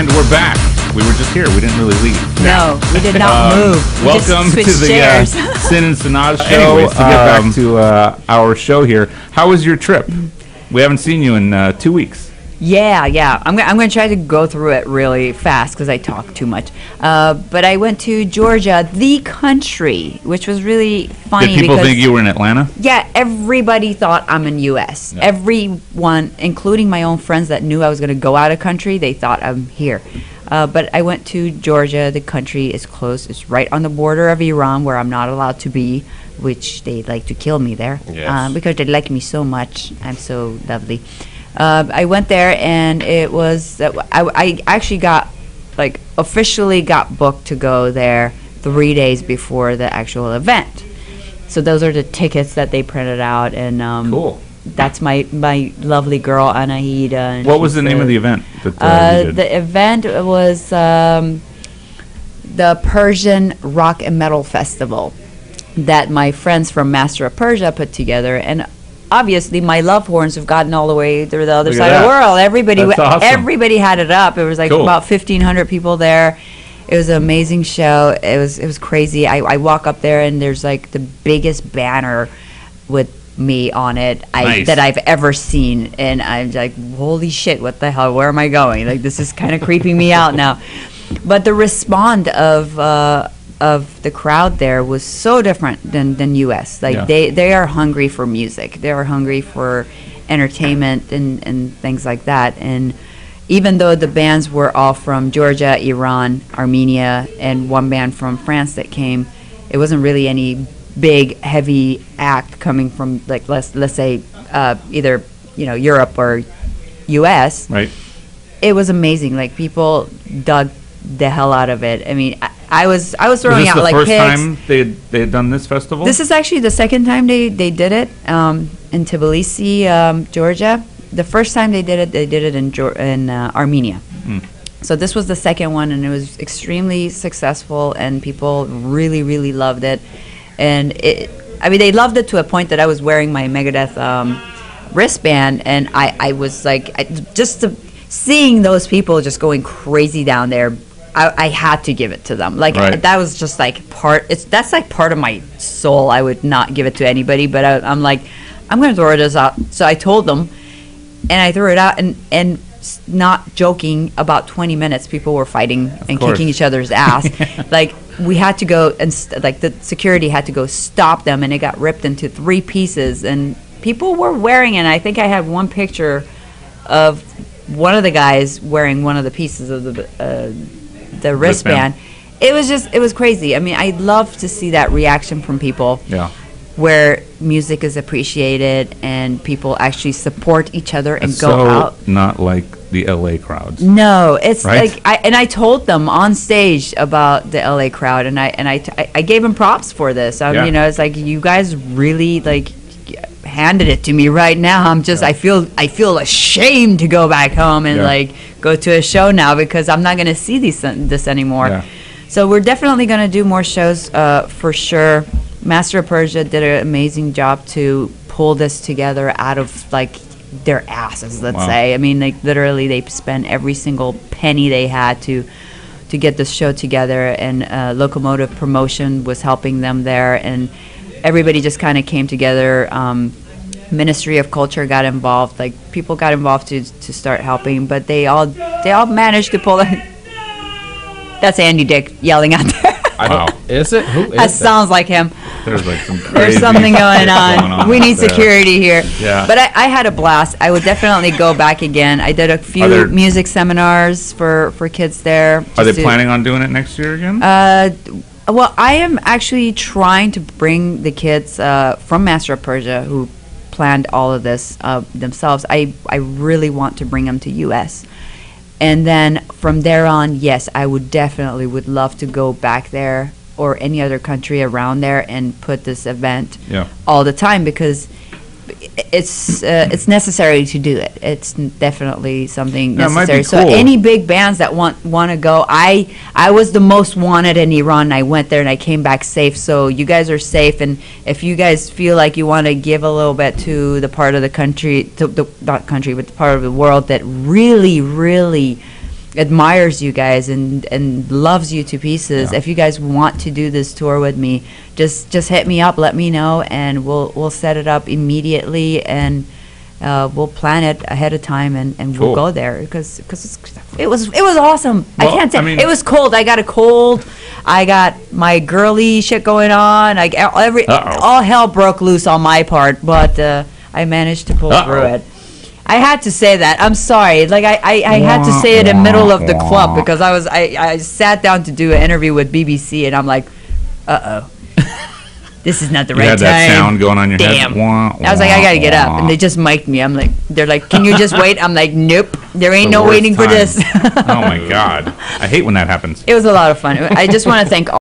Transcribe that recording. And we're back. We were just here. We didn't really leave. No, we did not move. Welcome to the Sin and Sinatra show. Anyways, to get back to our show here, how was your trip? We haven't seen you in 2 weeks. Yeah. I'm going to try to go through it really fast because I talk too much. But I went to Georgia, the country, which was really funny. Did people think you were in Atlanta? Yeah, everybody thought I'm in U.S. Yeah. Everyone, including my own friends that knew I was going to go out of country, they thought I'm here. But I went to Georgia. The country is close. It's right on the border of Iran, where I'm not allowed to be, which they like to kill me there. Yes. Because they like me so much. I'm so lovely. I went there, and it was I actually got, like, officially got booked to go there 3 days before the actual event. So those are the tickets that they printed out, and cool. That's my lovely girl Anahida. And what was the name of the event? That, you did? The event was the Persian Rock and Metal Festival that my friends from Master of Persia put together, and obviously my love horns have gotten all the way through the other side of the world. Everybody had it up. It was like about 1,500 people there. It was an amazing show. It was crazy. I walk up there, and there's like the biggest banner with me on it that I've ever seen, and I'm like, holy shit, what the hell, where am I going? Like, this is kind of creeping me out now. But the response of the crowd there was so different than US. Like, they are hungry for music, they are hungry for entertainment and things like that. And even though the bands were all from Georgia, Iran, Armenia, and one band from France that came, it wasn't really any big heavy act coming from, like, let's say either, you know, Europe or US. Right. It was amazing. Like, people dug the hell out of it. I mean, I was throwing out like pigs. Was this the first time they had done this festival? This is actually the second time they did it in Tbilisi, Georgia. The first time they did it in Armenia. Mm. So this was the second one, and it was extremely successful, and people really, really loved it. And I mean, they loved it to a point that I was wearing my Megadeth wristband, and I was like, seeing those people just going crazy down there, I had to give it to them. Like, right. That was just like that's like part of my soul. I would not give it to anybody, but I'm like, I'm going to throw this out. So I told them, and I threw it out, and not joking, about 20 minutes people were fighting and kicking each other's ass. Like, we had to go, and the security had to go stop them, and it got ripped into 3 pieces, and people were wearing it. I think I have one picture of one of the guys wearing one of the pieces of the wristband. It was crazy. I mean, I love to see that reaction from people. Yeah. Where music is appreciated and people actually support each other and go out. It's so not like the LA crowds. No, it's right? Like I told them on stage about the LA crowd, and I gave them props for this. You know, it's like, you guys really like handed it to me right now. I'm just I feel ashamed to go back home and like go to a show now, because I'm not going to see this anymore. Yeah. So we're definitely going to do more shows for sure. Master of Persia did an amazing job to pull this together out of, like, their asses, let's say. I mean, like, literally they spent every single penny they had to get this show together, and Locomotive Promotion was helping them there, and everybody just kind of came together. Ministry of Culture got involved. Like, people got involved to start helping, but they all managed to pull it. That's Andy Dick yelling out there. Wow. Is it? Who is that? Sounds like him. There's like some crazy there's something going on. We need security here. Yeah. But I had a blast. I would definitely go back again. I did a few music seminars for kids there. Are they planning on doing it next year again? Well, I am actually trying to bring the kids from Master of Persia, who planned all of this themselves. I really want to bring them to U.S., and then from there on, yes, I would love to go back there or any other country around there and put this event all the time, because it's necessary to do it. It's definitely something necessary. Cool. So any big bands that want to go, I was the most wanted in Iran. And I went there and I came back safe. So you guys are safe, and if you guys feel like you want to give a little bit to the part of the country, not country, but the part of the world that really, really admires you guys and loves you to pieces. Yeah. If you guys want to do this tour with me, just hit me up, let me know, and we'll set it up immediately, and we'll plan it ahead of time, and cool. We'll go there because it was awesome. Well, I can't say, I mean, it was cold. I got a cold. I got my girly shit going on. All hell broke loose on my part, but I managed to pull through it. I had to say that. I'm sorry. Like I had to say it in the middle of the club because I sat down to do an interview with BBC and I'm like, this is not the right time. You had that sound going on your head. Damn. I was like, I gotta get up, and they just mic'd me. I'm like, they're like, can you just wait? I'm like, nope. There ain't no waiting for this. Oh my god. I hate when that happens. It was a lot of fun. I just want to thank all.